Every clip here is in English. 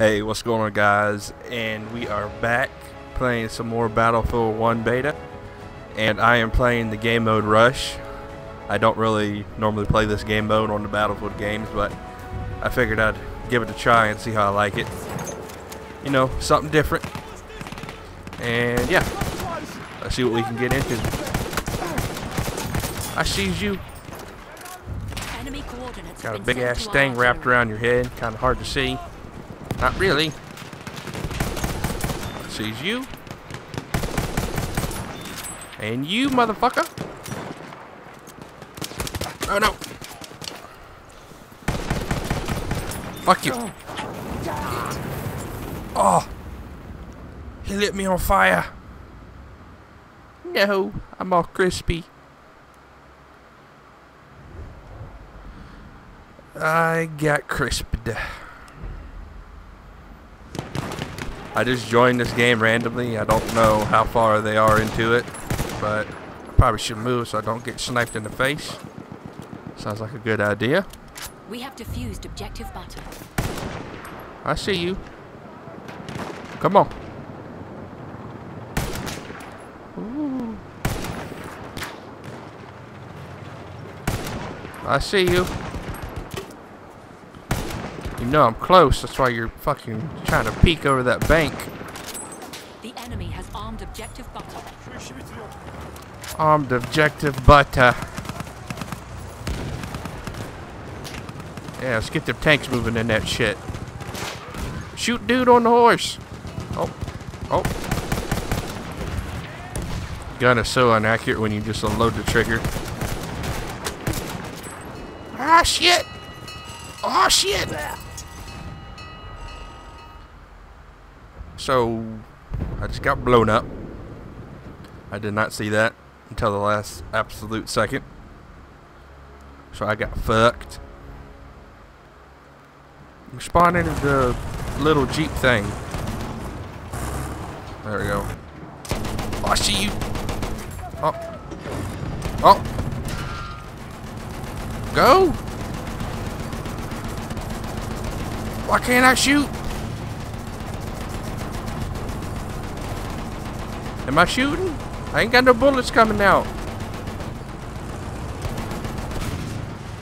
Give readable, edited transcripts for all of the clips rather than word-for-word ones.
Hey, what's going on, guys? And we are back playing some more Battlefield 1 beta, and I am playing the game mode Rush. I don't really normally play this game mode on the Battlefield games, but I figured I'd give it a try and see how I like it. You know, something different. And yeah, let's see what we can get into. I seize you. Got a big ass thing wrapped around your head, kind of hard to see. Not really. Sees you. And you, motherfucker. Oh no. Fuck you. Oh. He lit me on fire. No, I'm all crispy. I got crisped. I just joined this game randomly. I don't know how far they are into it, but I probably should move so I don't get sniped in the face. Sounds like a good idea. We have defused objective butter. I see you. Come on. Ooh. I see you. You know I'm close, that's why you're fucking trying to peek over that bank. The enemy has armed objective butter. Armed objective butter. Yeah, let's get the tanks moving in that shit. Shoot dude on the horse. Oh. Oh. Gun is so inaccurate when you just unload the trigger. Ah, shit! Oh, shit! So, I just got blown up. I did not see that until the last absolute second. So I got fucked. I'm spawning into the little jeep thing. There we go. Oh, I see you! Oh. Oh! Go! Why can't I shoot? Am I shooting? I ain't got no bullets coming out.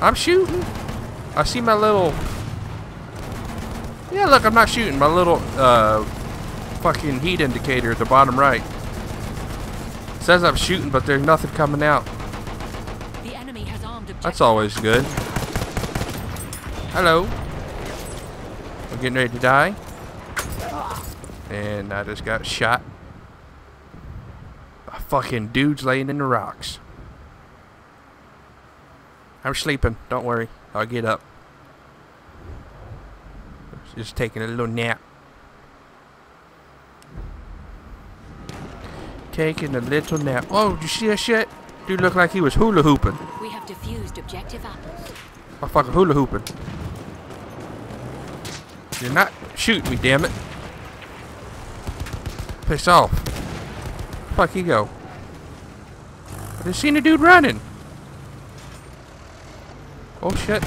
I'm shooting. I see my little... Yeah, look, I'm not shooting. My little fucking heat indicator at the bottom right. It says I'm shooting, but there's nothing coming out. The enemy has armed objective. That's always good. Hello. I'm getting ready to die, and I just got shot by fucking dudes laying in the rocks. I'm sleeping, don't worry, I'll get up. Just taking a little nap. Taking a little nap. Whoa, did you see that shit? Dude looked like he was hula hooping. We have defused objective apples. I'm fucking hula hooping. You're not shooting me, damn it. Piss off. Fuck you go. I just seen a dude running. Oh shit.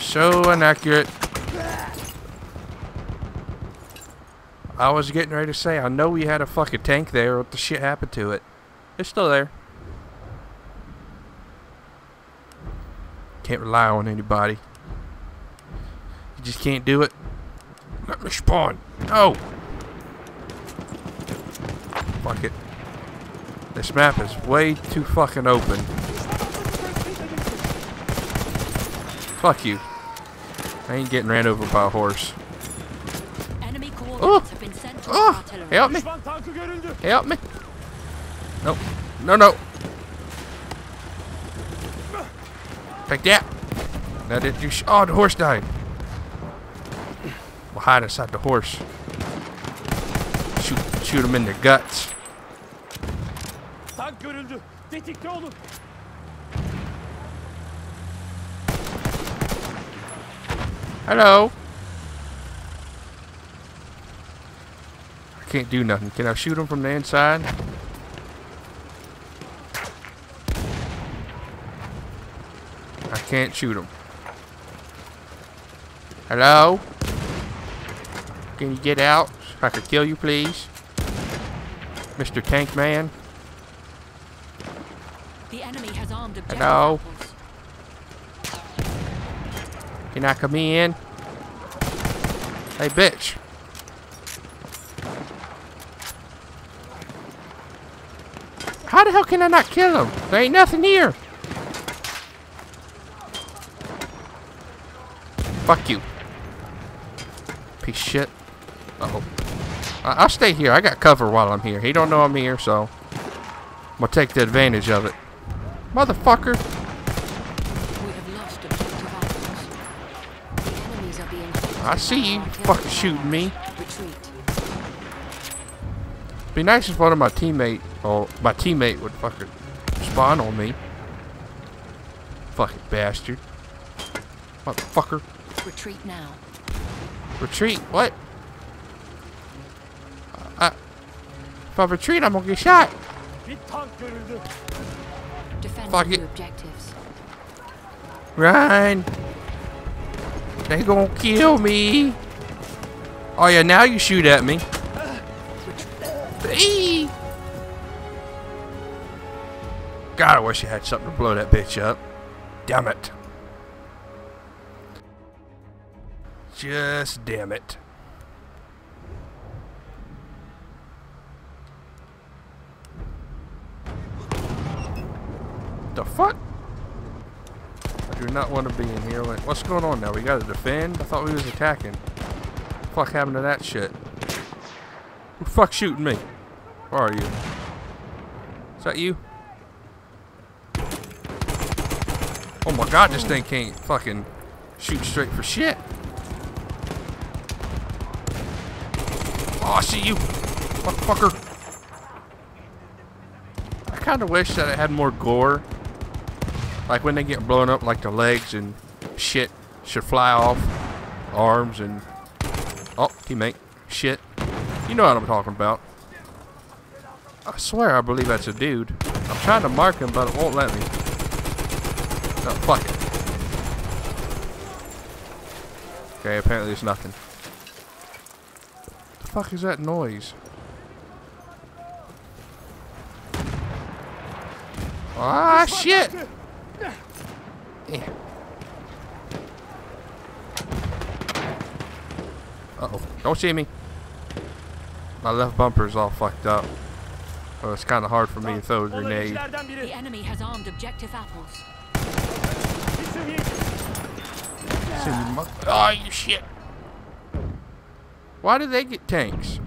So inaccurate. I was getting ready to say, I know we had a fucking tank there. What the shit happened to it? It's still there. Can't rely on anybody. You just can't do it. Let me spawn. No. Fuck it. This map is way too fucking open. Fuck you. I ain't getting ran over by a horse. Enemy coordinates have been sent to artillery. Help me. Help me. Nope. No, no. Take that! Now did you the horse died! We'll hide inside the horse. Shoot him in the guts. Hello! I can't do nothing. Can I shoot him from the inside? Can't shoot him. Hello? Can you get out so I could kill you, please? Mr. Tank Man? The enemy has armed objective. Hello? Can I come in? Hey, bitch. How the hell can I not kill him? There ain't nothing here. Fuck you. Piece of shit. Uh-oh. I'll stay here. I got cover while I'm here. He don't know I'm here, so I'm gonna take the advantage of it. Motherfucker. We have lost objective items. The enemies are being hit. I see you fucking shooting me. Retreat. Be nice if one of my teammates would fucking spawn on me. Fucking bastard. Motherfucker. Retreat now. Retreat? What? If I retreat, I'm gonna get shot. Defend the objectives. Run! They gonna kill me. Oh yeah, now you shoot at me. Eee! God, I wish I had something to blow that bitch up. Damn it. Just damn it. The fuck? I do not want to be in here. Like, what's going on now? We gotta defend? I thought we was attacking. What the fuck happened to that shit? Who the fuck shooting me? Where are you? Is that you? Oh my god, this thing can't fucking shoot straight for shit. Oh, I see you, motherfucker. I kinda wish that it had more gore. Like when they get blown up, like the legs and shit should fly off. Arms and... Oh, teammate. Shit. You know what I'm talking about. I swear I believe that's a dude. I'm trying to mark him, but it won't let me. No, fuck it. Okay, apparently there's nothing. What the fuck is that noise? Ah, shit! Yeah. Uh-oh. Don't see me. My left bumper's all fucked up. So it's kind of hard for me to throw a grenade. The enemy has armed objective apples. Oh, you shit. Why do they get tanks?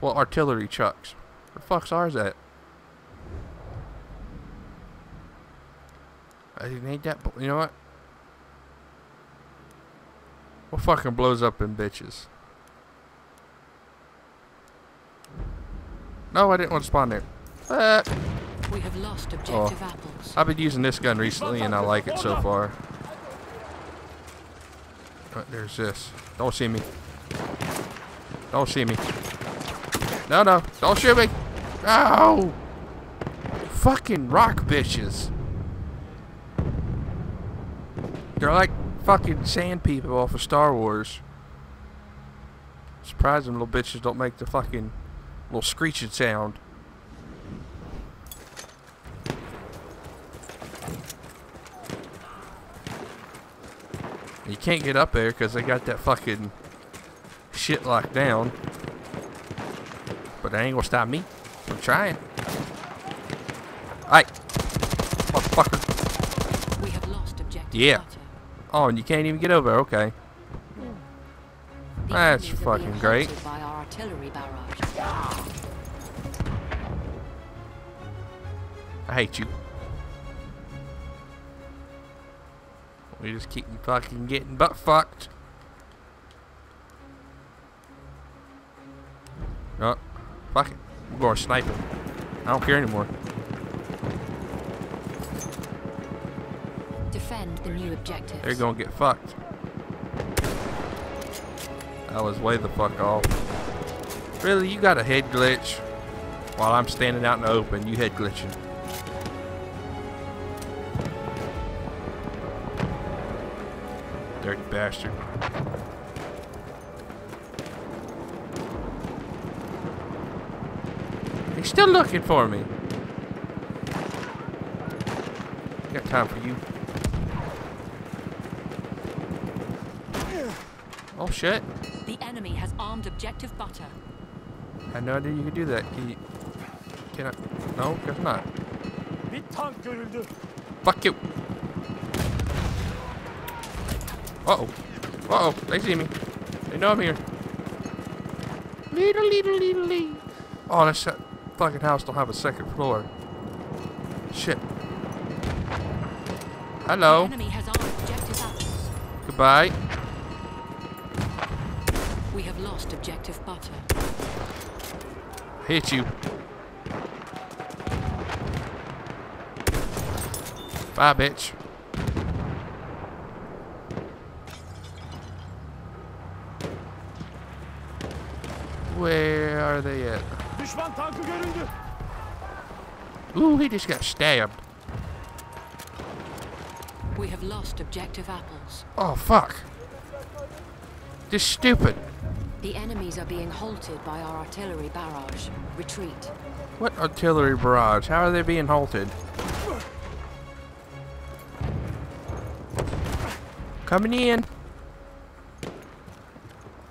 Well, artillery trucks. Where the fuck's ours at? I didn't need that, but you know what? What fucking blows up in bitches? No, I didn't want to spawn there. We have lost objective apples. I've been using this gun recently and I like it so far. Oh, there's this. Don't see me. Don't see me. No, no. Don't shoot me. Ow! Fucking rock bitches. They're like fucking sand people off of Star Wars. Surprising little bitches don't make the fucking... little screeching sound. You can't get up there because they got that fucking shit locked down. But that ain't gonna stop me from trying. Alright. Motherfucker. We have lost objective. Yeah. Water. Oh, and you can't even get over. Okay. That's fucking great. I hate you. We just keep fucking getting butt fucked. Oh, fuck it. I'm going sniping. I don't care anymore. Defend the new objective. They're gonna get fucked. I was way the fuck off. Really, you got a head glitch while I'm standing out in the open. You head glitching. Dirty bastard. He's still looking for me. Got time for you. Oh shit. The enemy has armed objective butter. I had no idea you could do that. Can you? Can I? No, guess not. Fuck you. Uh-oh. Uh-oh. They see me. They know I'm here. Leetle. Oh, this fucking house don't have a second floor. Shit. Hello. The enemy has armed objective butter. Goodbye. We have lost objective butter. Hit you. 5, bitch. Where are they at? Ooh, he just got stabbed. We have lost objective apples. Oh, fuck. This is stupid. The enemies are being halted by our artillery barrage. Retreat. What artillery barrage? How are they being halted? Coming in.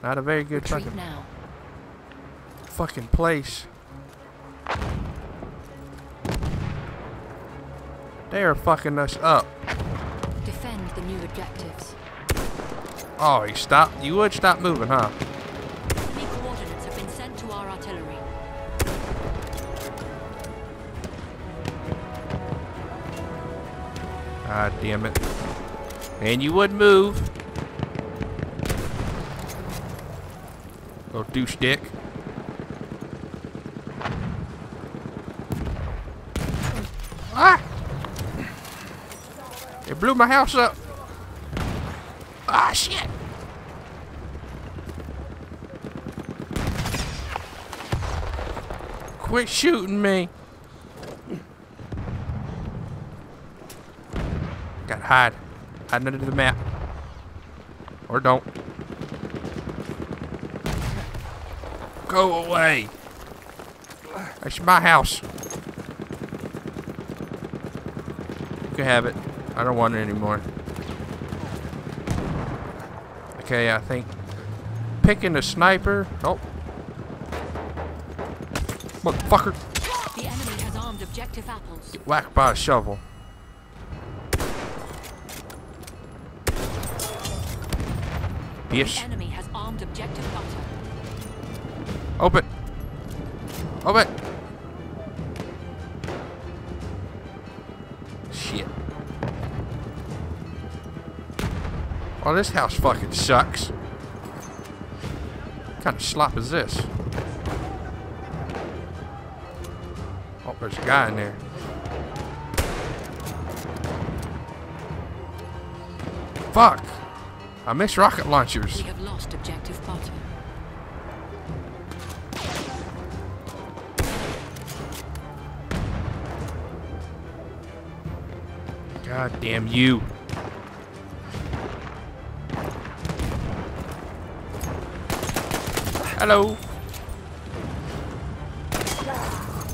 Not a very good retreat fucking place. They are fucking us up. Defend the new objectives. Oh, he stopped. You would stop moving, huh? Enemy coordinates have been sent to our artillery. God damn it. And you would move. Little douche dick. Ah! It blew my house up. Ah, shit! Quit shooting me. Gotta hide. Hide under the map. Or don't. Go away. That's my house. You can have it. I don't want it anymore. Okay, I think picking a sniper. Oh, motherfucker! The enemy has armed objective apples. Get whacked by a shovel. Yes. The enemy has armed objective butter. Open. Open. Oh, this house fucking sucks. What kind of slop is this? Oh, there's a guy in there. Fuck! I miss rocket launchers. We have lost objective butter. God damn you. Hello.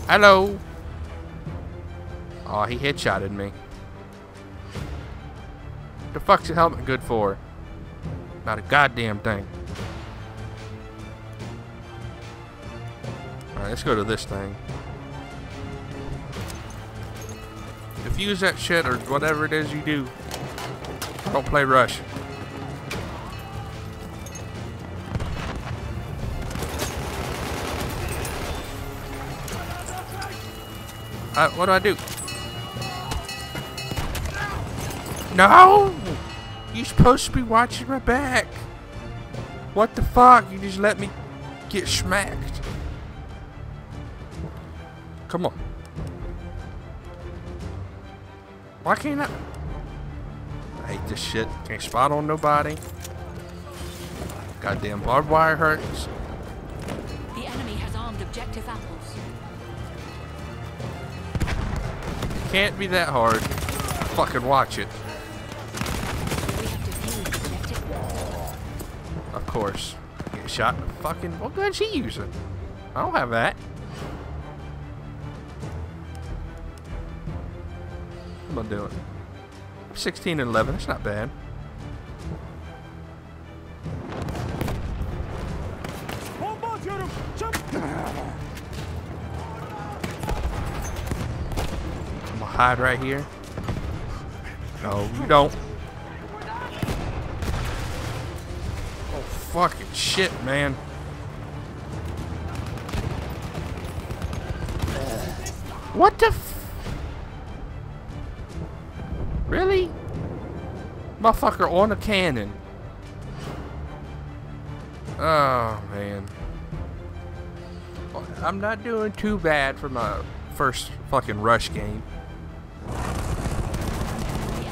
Hello. Oh, he headshotted me. What the fuck's a helmet good for? Not a goddamn thing. Alright, let's go to this thing. Defuse that shit or whatever it is you do. Don't play Rush. What do I do? No! You're supposed to be watching my back. What the fuck? You just let me get smacked. Come on. Why can't I? I hate this shit. Can't spot on nobody. Goddamn barbed wire hurts. The enemy has armed objective apples. Can't be that hard. Fucking watch it. course. Get shot in the fucking... What gun's she using? I don't have that. I'm gonna do it. 16 and 11. That's not bad. I'm gonna hide right here. No, you don't. Oh, fucking shit, man. What the f... Really? Motherfucker on a cannon. Oh, man. I'm not doing too bad for my first fucking Rush game. The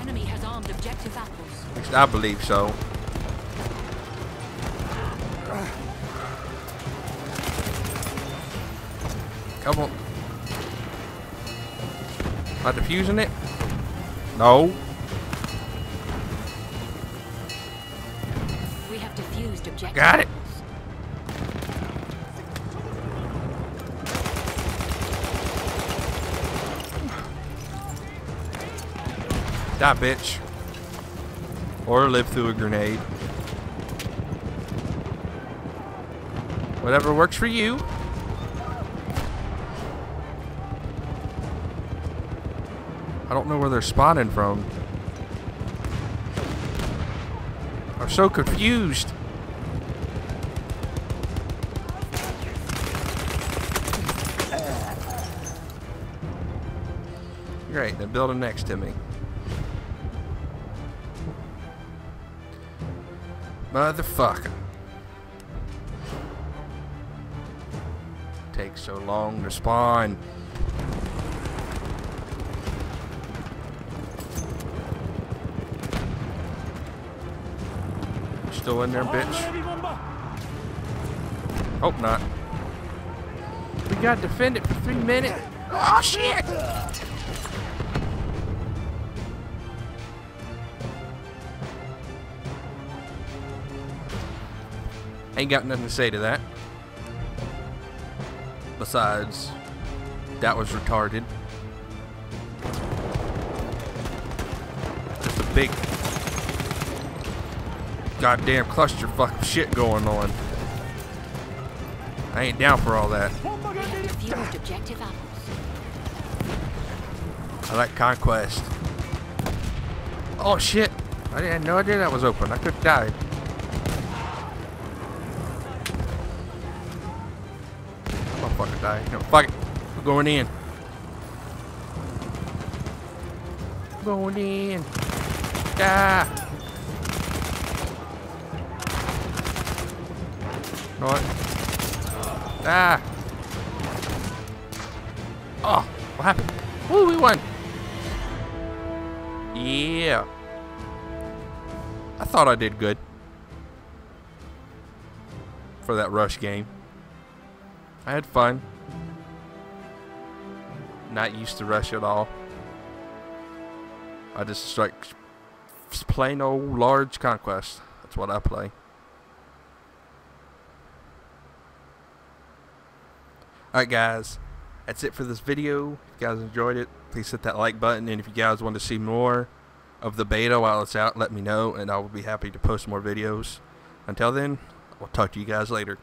enemy has armed objective apples. At least I believe so. Come on. Am I defusing it? No. We have defused objective. Got it. Die, bitch. Or live through a grenade. Whatever works for you. I don't know where they're spawning from. I'm so confused. Great, they're building next to me. Motherfucker. Takes so long to spawn. Still in there, bitch. Hope not. We got defended for 3 minutes. Oh shit! Ain't got nothing to say to that. Besides, that was retarded. Just a big goddamn clusterfuck of shit going on. I ain't down for all that. I like conquest. Oh shit! I had no idea that was open. I could've died. I'm gonna fucking die. No, fuck it. We're going in. I'm going in. Die. Right. Ah! Oh! What happened? Woo! We won! Yeah! I thought I did good. For that Rush game. I had fun. Not used to Rush at all. I just like plain old large conquest. That's what I play. Alright guys, that's it for this video. If you guys enjoyed it, please hit that like button, and if you guys want to see more of the beta while it's out, let me know and I will be happy to post more videos. Until then, I'll talk to you guys later.